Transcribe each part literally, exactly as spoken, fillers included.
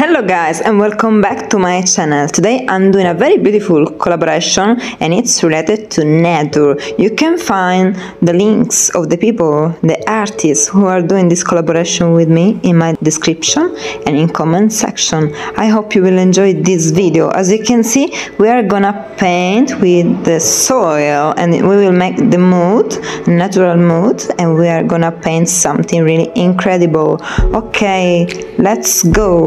Hello guys and welcome back to my channel. Today I'm doing a very beautiful collaboration and it's related to nature. You can find the links of the people, the artists who are doing this collaboration with me in my description and in comment section. I hope you will enjoy this video. As you can see, we are gonna paint with the soil and we will make the mood, natural mood, and we are gonna paint something really incredible. Okay, let's go.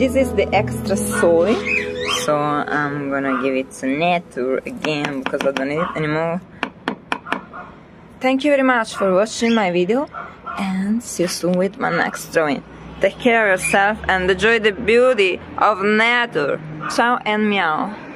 This is the extra soy, so I'm gonna give it to Nature again because I don't need it anymore. Thank you very much for watching my video, and see you soon with my next drawing. Take care of yourself and enjoy the beauty of nature. Ciao and meow.